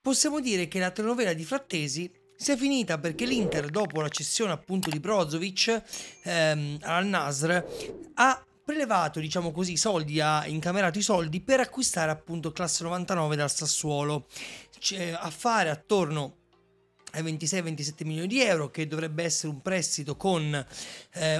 possiamo dire che la telenovela di Frattesi si è finita, perché l'Inter, dopo la cessione appunto di Brozovic all'Al-Nassr, ha prelevato, diciamo così, soldi, ha incamerato i soldi per acquistare appunto classe 99 dal Sassuolo, affare attorno ai 26-27 milioni di euro, che dovrebbe essere un prestito con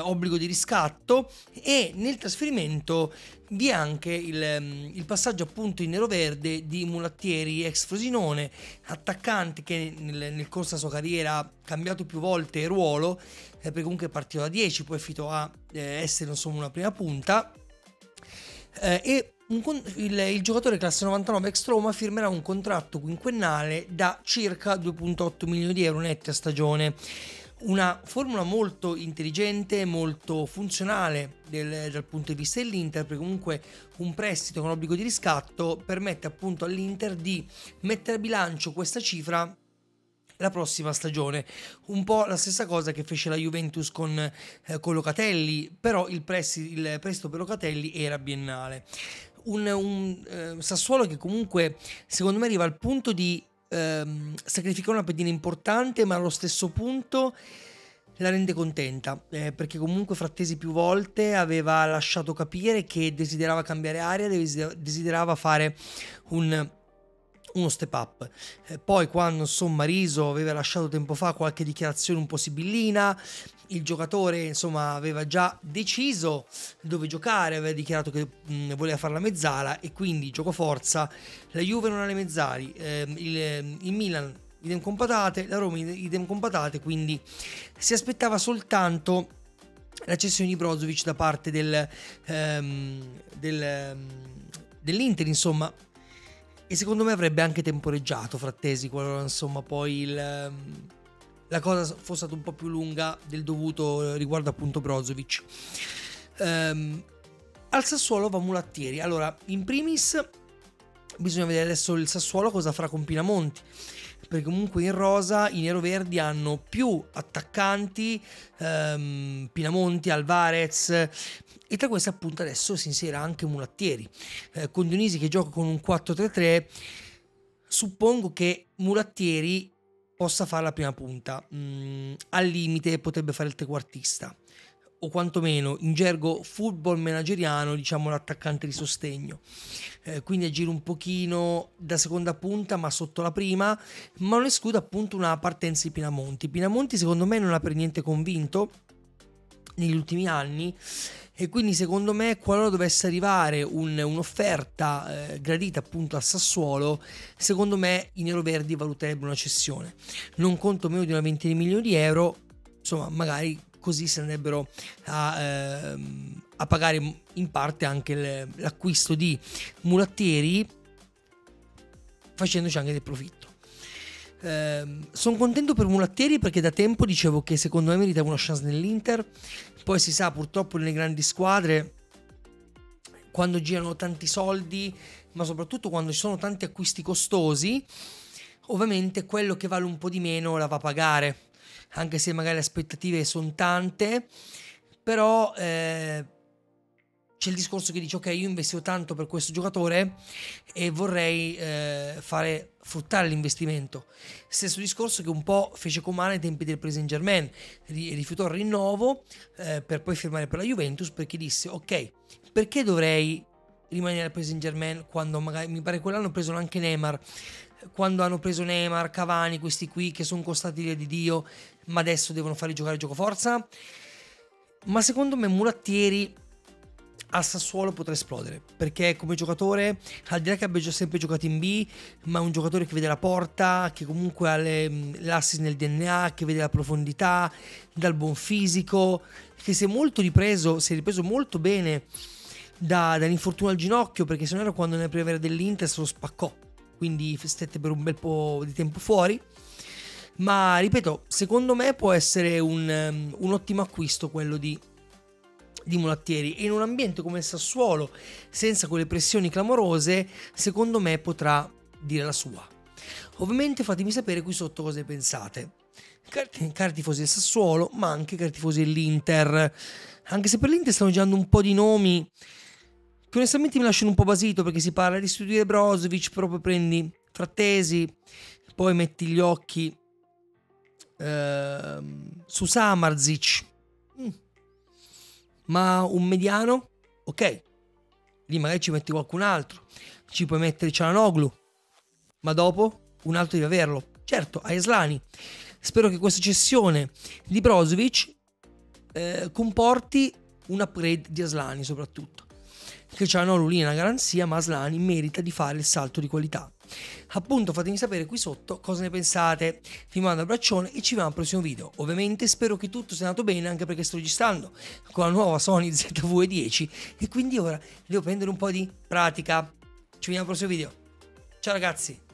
obbligo di riscatto. E nel trasferimento vi è anche il passaggio appunto in nero-verde di Mulattieri, ex Frosinone, attaccante che nel corso della sua carriera ha cambiato più volte ruolo, perché comunque è partito da 10, poi è finito a essere insomma una prima punta, e il giocatore classe 99 ex Roma firmerà un contratto quinquennale da circa 2,8 milioni di euro netti a stagione. Una formula molto intelligente, molto funzionale dal punto di vista dell'Inter, perché comunque un prestito con obbligo di riscatto permette appunto all'Inter di mettere a bilancio questa cifra la prossima stagione, un po' la stessa cosa che fece la Juventus con Locatelli, però il prestito per Locatelli era biennale. Un Sassuolo che comunque secondo me arriva al punto di sacrificare una pedina importante, ma allo stesso punto la rende contenta, perché comunque Frattesi più volte aveva lasciato capire che desiderava cambiare aria, desiderava fare uno step up. Poi quando insomma Riso aveva lasciato tempo fa qualche dichiarazione un po' sibillina, il giocatore insomma aveva già deciso dove giocare, aveva dichiarato che voleva fare la mezzala, e quindi gioco forza, la Juve non ha le mezzali, il Milan idem con patate, la Roma idem con patate, quindi si aspettava soltanto la cessione di Brozovic da parte dell'Inter insomma. E secondo me avrebbe anche temporeggiato Frattesi qualora insomma poi la cosa fosse stata un po' più lunga del dovuto riguardo appunto Brozovic. Al Sassuolo va Mulattieri. Allora, in primis bisogna vedere adesso il Sassuolo cosa farà con Pinamonti, perché comunque in rosa i neroverdi hanno più attaccanti, Pinamonti, Alvarez, e tra questi appunto adesso si inserirà anche Mulattieri, con Dionisi che gioca con un 4-3-3. Suppongo che Mulattieri possa fare la prima punta, al limite potrebbe fare il trequartista, o quantomeno in gergo football manageriano diciamo l'attaccante di sostegno, quindi agire un pochino da seconda punta ma sotto la prima, ma non esclude appunto una partenza di Pinamonti. Pinamonti secondo me non ha per niente convinto negli ultimi anni, e quindi secondo me qualora dovesse arrivare un'offerta gradita appunto a Sassuolo, secondo me i neroverdi valuterebbero una cessione, non conto meno di una ventina di milioni di euro, insomma magari così si andrebbero a pagare in parte anche l'acquisto di Mulattieri, facendoci anche del profitto. Sono contento per Mulattieri, perché da tempo dicevo che secondo me meritava una chance nell'Inter. Poi si sa, purtroppo nelle grandi squadre, quando girano tanti soldi, ma soprattutto quando ci sono tanti acquisti costosi, ovviamente quello che vale un po' di meno la va a pagare, anche se magari le aspettative sono tante, però c'è il discorso che dice ok, io investivo tanto per questo giocatore e vorrei fare fruttare l'investimento. Stesso discorso che un po' fece Coman ai tempi del PSG, Germain rifiutò il rinnovo per poi firmare per la Juventus, perché disse ok, perché dovrei rimanere al PSG Germain quando magari, mi pare quell'anno hanno preso anche Neymar, quando hanno preso Neymar, Cavani, questi qui che sono costati l'ira di Dio, ma adesso devono fare giocare il gioco forza. Ma secondo me Mulattieri a Sassuolo potrà esplodere, perché come giocatore, al di là che abbia già sempre giocato in B, ma è un giocatore che vede la porta, che comunque ha l'assist nel DNA, che vede la profondità, dal buon fisico, che si è ripreso molto bene dall'infortunio al ginocchio, perché se non era quando nella primavera dell'Inter se lo spaccò, quindi stette per un bel po' di tempo fuori. Ma ripeto, secondo me può essere un ottimo acquisto quello di Mulattieri, e in un ambiente come il Sassuolo, senza quelle pressioni clamorose, secondo me potrà dire la sua. Ovviamente fatemi sapere qui sotto cosa ne pensate, cari tifosi del Sassuolo, ma anche cari tifosi dell'Inter, anche se per l'Inter stanno girando un po' di nomi che onestamente mi lasciano un po' basito, perché si parla di sostituire Brozovic, però poi prendi Frattesi, poi metti gli occhi su Samardzic, ma un mediano, ok, lì magari ci metti qualcun altro, ci puoi mettere Çalanoglu, ma dopo un altro devi averlo. Certo, Aslani. Spero che questa cessione di Brozovic comporti un upgrade di Aslani, soprattutto che Çalanoglu lì è una garanzia, ma Aslani merita di fare il salto di qualità. Appunto, fatemi sapere qui sotto cosa ne pensate. Vi mando un abbraccione e ci vediamo al prossimo video. Ovviamente spero che tutto sia andato bene, anche perché sto registrando con la nuova Sony ZV-10 e quindi ora devo prendere un po' di pratica. Ci vediamo al prossimo video. Ciao ragazzi.